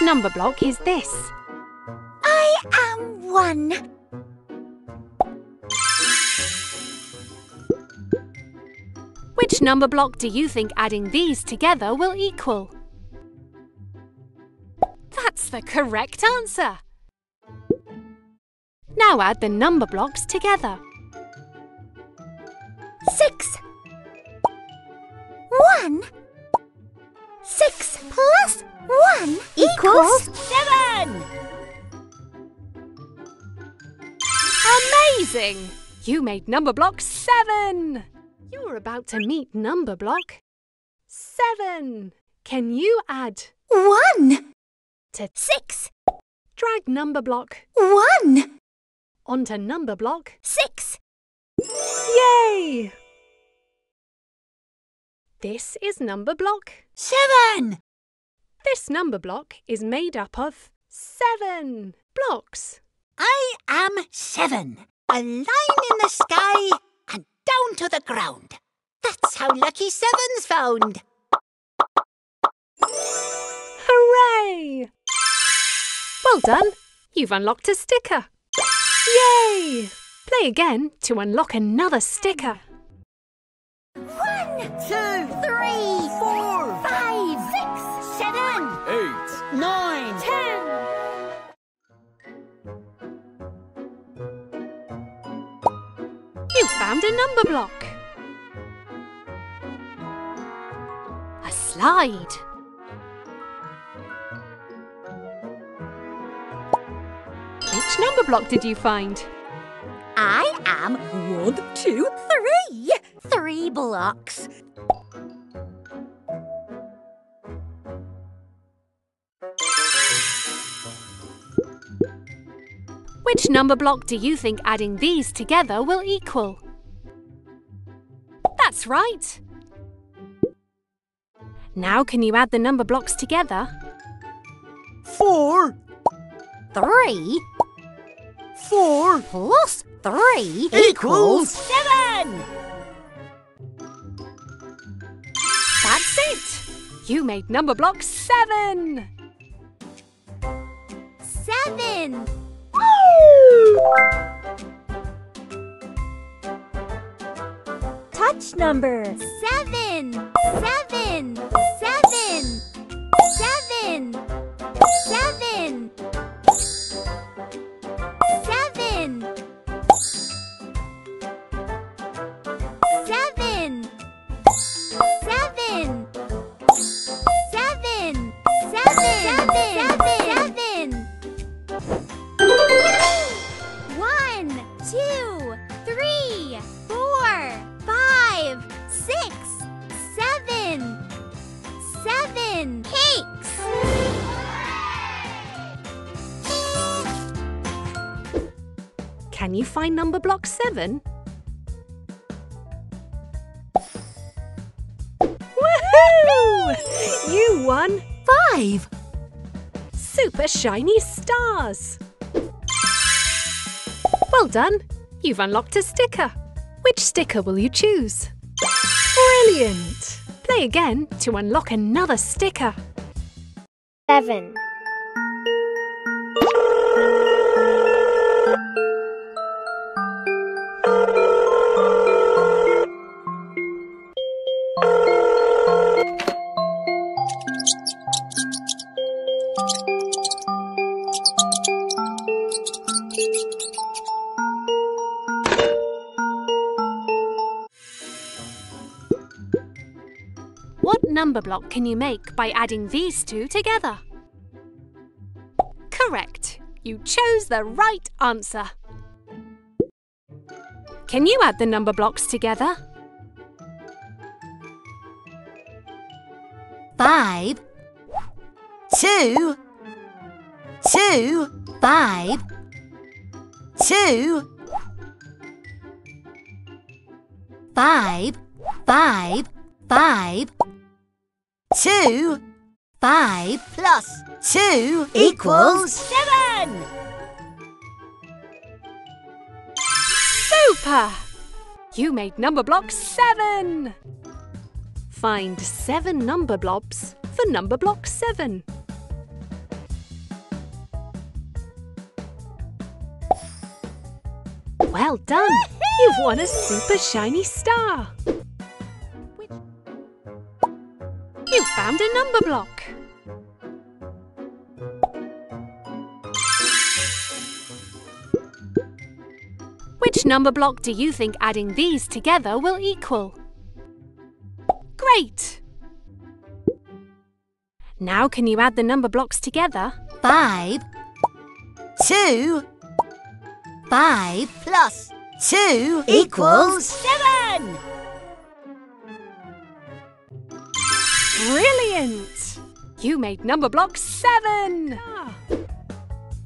Which number block is this? I am 1. Which number block do you think adding these together will equal? That's the correct answer! Now add the number blocks together. 6 plus 1 equals 7! Amazing! You made number block 7! You're about to meet number block 7. Can you add 1 to 6? Drag number block 1 onto number block 6. Yay! This is number block 7. This number block is made up of 7 blocks. I am 7. A line in the sky and down to the ground. That's how lucky 7's found. Hooray! Well done. You've unlocked a sticker. Yay! Play again to unlock another sticker. 1, 2, 3, 4, 5, 6, 7, 8, 9, 10. You found a number block. A slide. Which number block did you find? I am 1, 2, 3. 3 blocks. Which number block do you think adding these together will equal? That's right! Now can you add the number blocks together? 4 plus 3 equals 7! That's it! You made number block 7! 7! Touch number 7. 1, 2, 3, 4, 5, 6, 7. Cakes! Can you find number block 7? Woohoo! You won 5! Super shiny stars! Well done! You've unlocked a sticker. Which sticker will you choose? Brilliant! Play again to unlock another sticker. 7. What number block can you make by adding these two together? Correct! You chose the right answer! Can you add the number blocks together? 5, 2, 5, 5, 5. 2, 5 plus 2 equals 7! Super! You made number block 7! Find 7 number blobs for number block 7. Well done! You've won a super shiny star! You found a number block! Which number block do you think adding these together will equal? Great! Now can you add the number blocks together? 5 + 2 + 2 = 7! Brilliant! You made number block 7! Ah.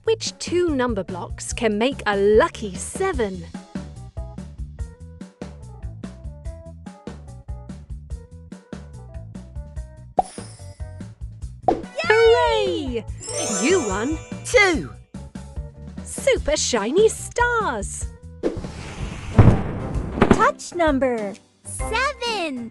Which two number blocks can make a lucky 7? Hooray! You won 2 super shiny stars! Touch number 7!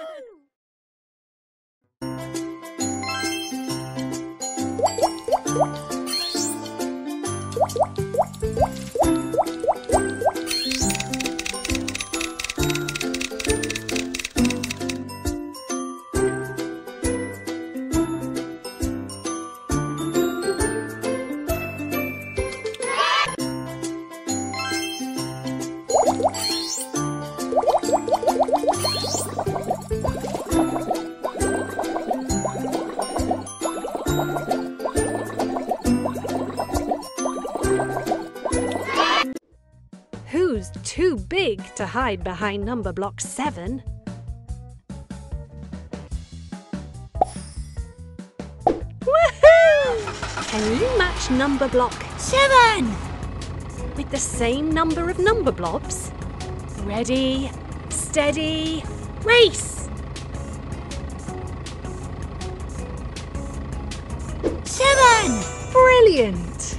Too big to hide behind number block 7. Woohoo! Can you match number block 7 with the same number of number blobs? Ready, steady, race! 7! Brilliant!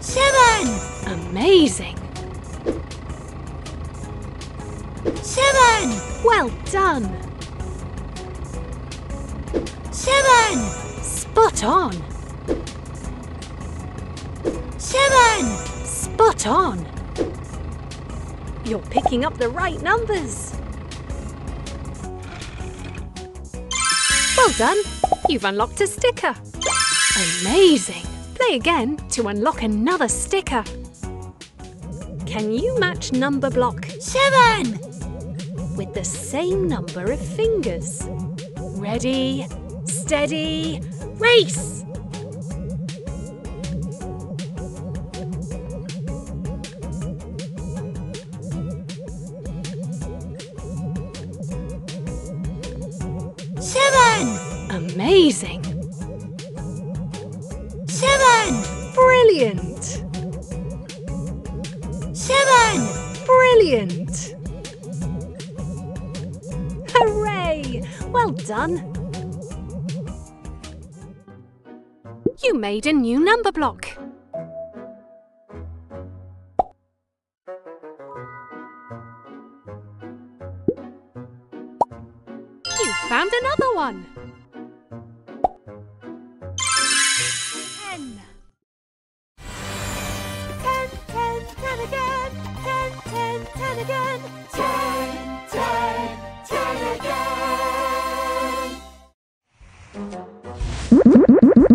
7! Amazing! 7! Well done! 7! Spot on! 7! Spot on! You're picking up the right numbers! Well done! You've unlocked a sticker! Amazing! Play again to unlock another sticker! Can you match number block 7 with the same number of fingers? Ready, steady, race! 7! Amazing! 7! Brilliant! 7! Brilliant! Hooray! Well done! You made a new number block. You found another one. 10. 10 again, 10 again, 10 again.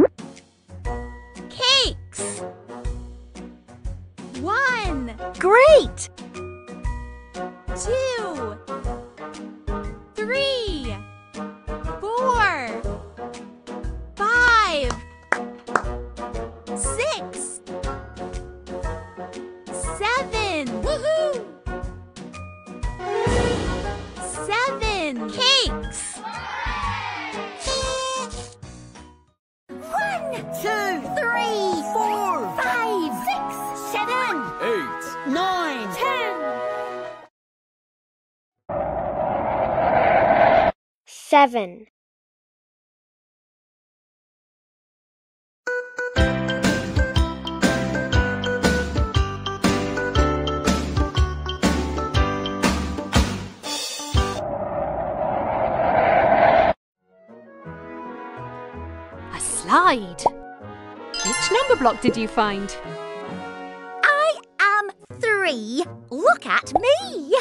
Cakes. 1. Great. 2. 3. 4. 5. 6. 7! Woohoo! 7 cakes! 7. A slide. Which number block did you find? I am 3. Look at me.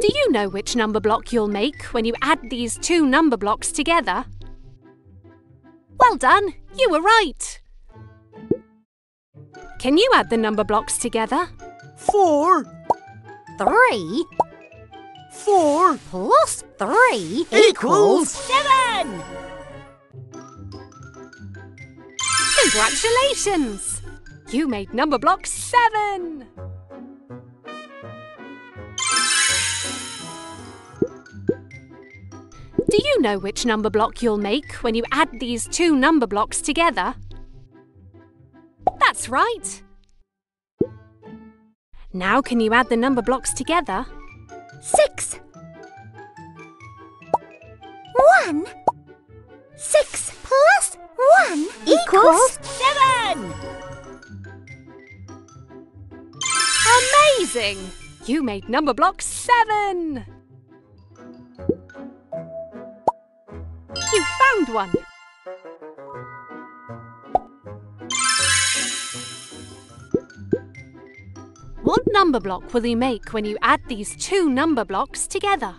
Do you know which number block you'll make when you add these 2 number blocks together? Well done! You were right! Can you add the number blocks together? 4 plus 3 equals 7! Congratulations! You made number block 7! Do you know which number block you'll make when you add these 2 number blocks together? That's right! Now can you add the number blocks together? 6 1 6 plus 1 equals 7! Amazing! You made number block 7! You found one! What number block will you make when you add these 2 number blocks together?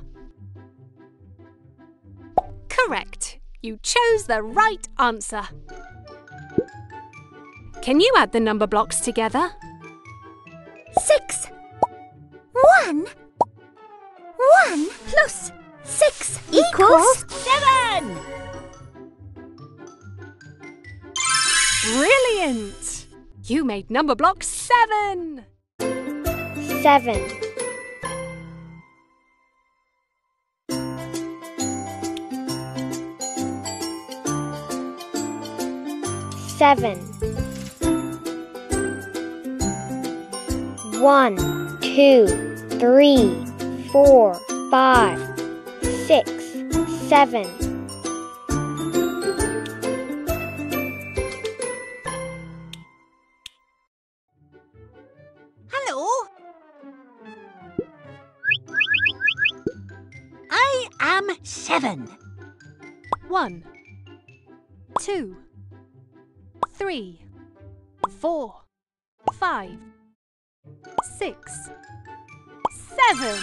Correct! You chose the right answer! Can you add the number blocks together? 6 1 1 plus 6 equals 7! Brilliant! You made number block 7! 7. One, two, three, four, five, 6, 7. Hello. I am 7. 1, 2, 3, 4, 5, 6, 7.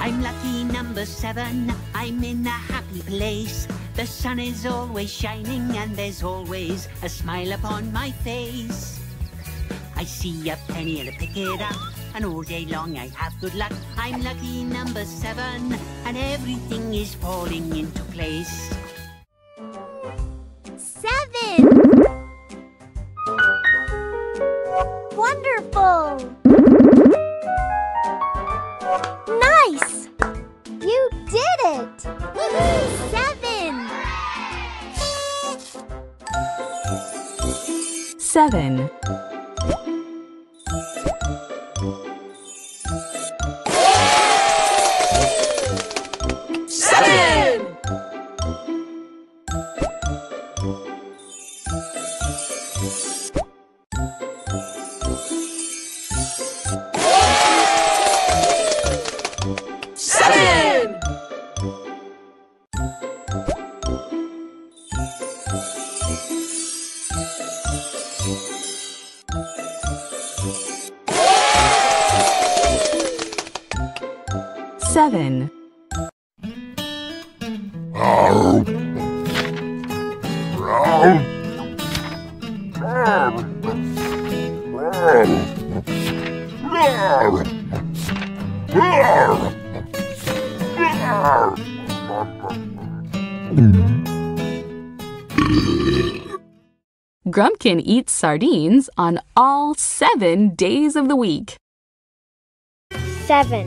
I'm lucky number 7, I'm in a happy place. The sun is always shining and there's always a smile upon my face. I see a penny and I pick it up, and all day long I have good luck. I'm lucky number 7, and everything is falling into place. 7! Wonderful! Nice! You did it! 7! 7. Yay! 7! Grumpkin eats sardines on all 7 days of the week. 7.